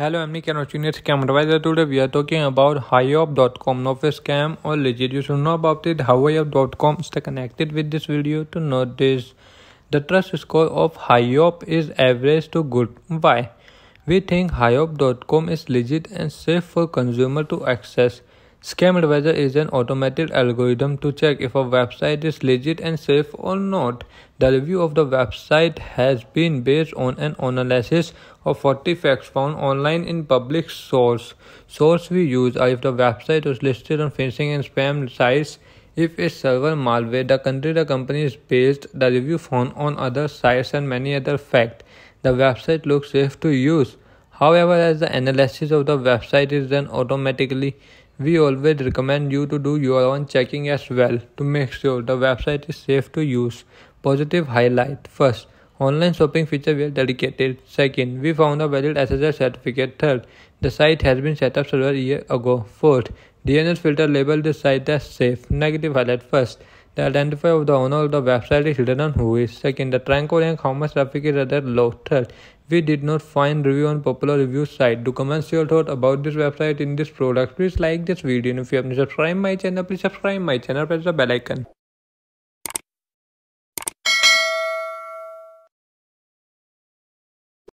Hello, I'm Nikhil Anand at ScamAdvisor. Today we are talking about haiop.com. Now, if scam or legit, you should know about it. Haiop.com. Stay connected with this video to notice the trust score of Haiop is average to good. Why? We think haiop.com is legit and safe for consumer to access. ScamAdvisor is an automated algorithm to check if a website is legit and safe or not. The review of the website has been based on an analysis of 40 facts found online in public source. Source we use are if the website was listed on phishing and spam sites, if a server malware, the country the company is based, the review found on other sites and many other facts. The website looks safe to use. However, as the analysis of the website is done automatically, we always recommend you to do your own checking as well to make sure the website is safe to use. Positive highlight. First, online shopping feature we are dedicated. Second, we found a valid SSL certificate. Third, the site has been set up several years ago. Fourth, DNS filter labeled the site as safe. Negative highlight. First, the identifier of the owner of the website is hidden on who is. Second, the rank or how much traffic is rather low. Third, we did not find review on popular review site. Do comment your thought about this website in this product. Please like this video, and if you haven't subscribed my channel, press the bell icon.